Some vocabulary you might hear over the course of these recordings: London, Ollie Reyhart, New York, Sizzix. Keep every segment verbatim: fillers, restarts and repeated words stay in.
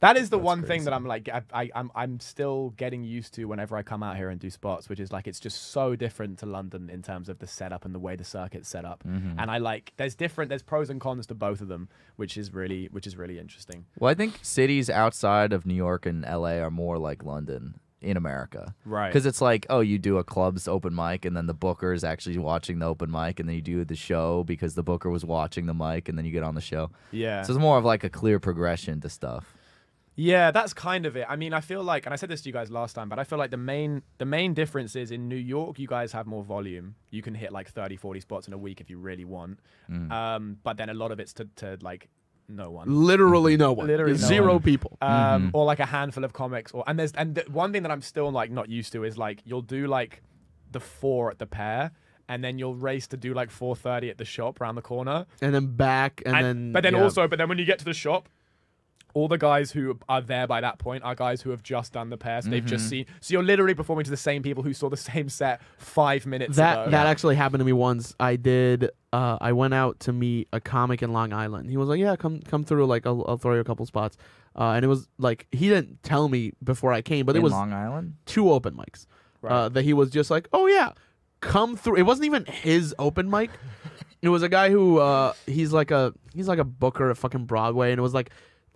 That is the That's one crazy. thing that I'm like, I, I, I'm, I'm still getting used to whenever I come out here and do spots, which is like, it's just so different to London in terms of the setup and the way the circuit's set up. Mm-hmm. And I like, there's different, there's pros and cons to both of them, which is really, which is really interesting. Well, I think cities outside of New York and L A are more like London in America. Right. Because it's like, oh, you do a club's open mic and then the booker is actually watching the open mic, and then you do the show because the booker was watching the mic, and then you get on the show. Yeah. So it's more of like a clear progression to stuff. Yeah, that's kind of it. I mean, I feel like, and I said this to you guys last time, but I feel like the main the main difference is in New York, you guys have more volume. You can hit like thirty, forty spots in a week if you really want. Mm. Um, but then a lot of it's to, to like no one. Literally no one. Literally no Zero one. people. Um, mm-hmm. Or like a handful of comics. Or and there's and th one thing that I'm still like not used to is like you'll do like the four at the Pair, and then you'll race to do like four thirty at the shop around the corner. And then back and, and then... But then yeah. also, but then when you get to the shop, all the guys who are there by that point are guys who have just done the Pair. So mm-hmm. they've just seen. So you're literally performing to the same people who saw the same set five minutes that, ago. That actually happened to me once. I did. Uh, I went out to meet a comic in Long Island. He was like, "Yeah, come come through. Like, I'll, I'll throw you a couple spots." Uh, and it was like he didn't tell me before I came, but in it was Long Island two open mics right. uh, that he was just like, "Oh yeah, come through." It wasn't even his open mic. It was a guy who uh, he's like a he's like a booker at fucking Broadway, and it was like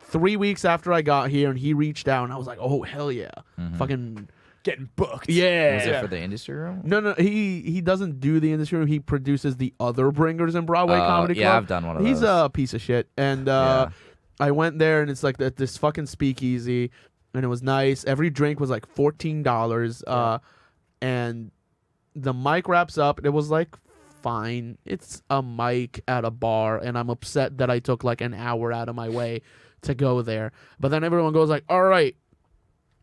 three weeks after I got here, and he reached out, and I was like, "Oh hell yeah, mm-hmm. fucking getting booked!" Yeah. Was it for the industry room? No, no, he he doesn't do the industry room. He produces the other bringers in Broadway uh, Comedy yeah, Club. Yeah, I've done one of those. He's a piece of shit, and uh, yeah. I went there, and it's like that this fucking speakeasy, and it was nice. Every drink was like fourteen dollars, yeah. uh, and the mic wraps up, and it was like, fine, it's a mic at a bar, and I'm upset that I took like an hour out of my way to go there. But then everyone goes like, all right,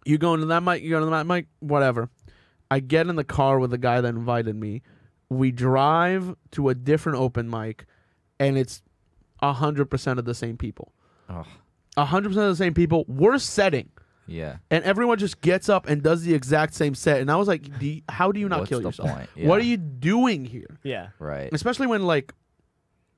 you going to that mic, you going to that mic, whatever. I get in the car with the guy that invited me. We drive to a different open mic, and it's one hundred percent of the same people. one hundred percent of the same people. Worse setting. Yeah. And everyone just gets up and does the exact same set. And I was like, do you, how do you not What's kill yourself? Yeah. What are you doing here? Yeah. Right. Especially when like,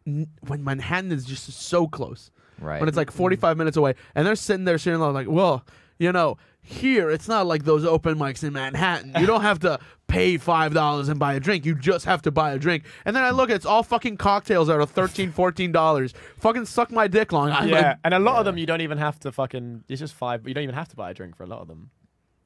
n when Manhattan is just so close. Right. When it's like forty-five minutes away, and they're sitting there sitting like, well, you know, here it's not like those open mics in Manhattan. You don't have to pay five dollars and buy a drink. You just have to buy a drink. And then I look, it's all fucking cocktails that are thirteen, fourteen dollars. Fucking suck my dick, Long Island. Yeah, and a lot yeah. of them you don't even have to fucking. It's just five. You don't even have to buy a drink for a lot of them,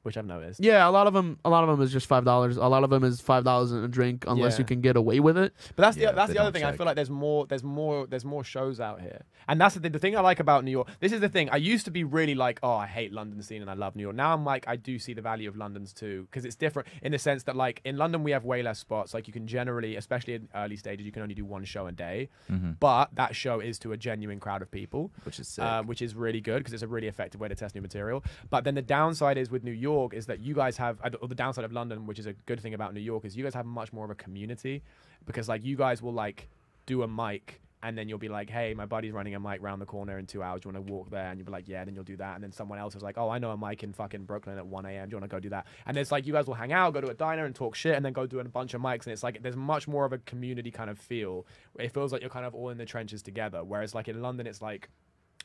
which I've noticed. Yeah, a lot of them. A lot of them is just five dollars. A lot of them is five dollars and a drink, unless yeah. you can get away with it. But that's yeah, the that's the other thing. Check. I feel like there's more. There's more. There's more shows out here, and that's the thing. The thing I like about New York. This is the thing. I used to be really like, oh, I hate London scene and I love New York. Now I'm like, I do see the value of London's too, because it's different in the sense that like in London we have way less spots. Like you can generally, especially in early stages, you can only do one show a day, mm-hmm. but that show is to a genuine crowd of people, which is sick. Uh, which is really good because it's a really effective way to test new material. But then the downside is with New York. Is that you guys have, or the downside of London, which is a good thing about New York, is you guys have much more of a community, because like you guys will like do a mic and then you'll be like, hey, my buddy's running a mic round the corner in two hours. Do you want to walk there? And you'll be like, yeah. Then you'll do that. And then someone else is like, oh, I know a mic in fucking Brooklyn at one A M Do you want to go do that? And it's like you guys will hang out, go to a diner and talk shit, and then go do a bunch of mics. And it's like there's much more of a community kind of feel. It feels like you're kind of all in the trenches together. Whereas like in London, it's like,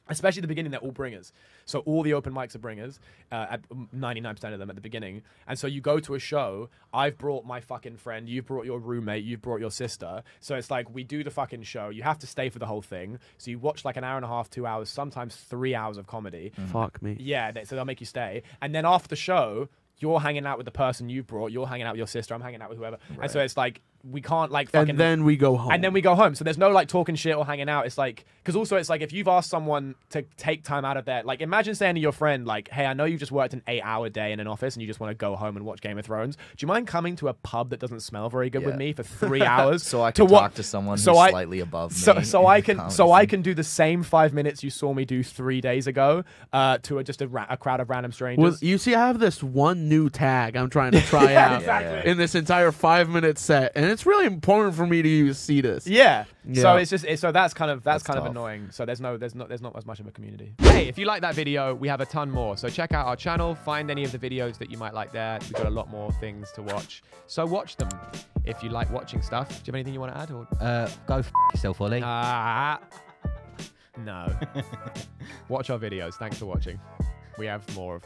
especially at the beginning, they're all bringers. So all the open mics are bringers, uh, at ninety-nine percent of them at the beginning. And so you go to a show, I've brought my fucking friend, you've brought your roommate, you've brought your sister. So it's like we do the fucking show. You have to stay for the whole thing. So you watch like an hour and a half, two hours, sometimes three hours of comedy. Mm. Fuck me. Yeah, they, so they'll make you stay. And then after the show, you're hanging out with the person you brought, you're hanging out with your sister, I'm hanging out with whoever. Right. And so it's like, we can't like fucking... And then we go home. And then we go home. So there's no like talking shit or hanging out. It's like... Because also it's like if you've asked someone to take time out of their... Like imagine saying to your friend like, hey, I know you've just worked an eight hour day in an office and you just want to go home and watch Game of Thrones. Do you mind coming to a pub that doesn't smell very good yeah. with me for three hours? so I can to talk to someone so who's I, slightly above so, me. So, I can, so I can do the same five minutes you saw me do three days ago uh, to a, just a, ra a crowd of random strangers. Well, you see, I have this one new tag I'm trying to try yeah, out exactly. in this entire five-minute set. And it's really important for me to use, see this. Yeah. yeah. So it's just it's, so that's kind of that's, that's kind tough. of annoying. So there's no there's not there's not as much of a community. Hey, if you like that video, we have a ton more. So check out our channel. Find any of the videos that you might like there. We've got a lot more things to watch. So watch them if you like watching stuff. Do you have anything you want to add? Or uh, go f yourself, Ollie. Ah. No. Watch our videos. Thanks for watching. We have more of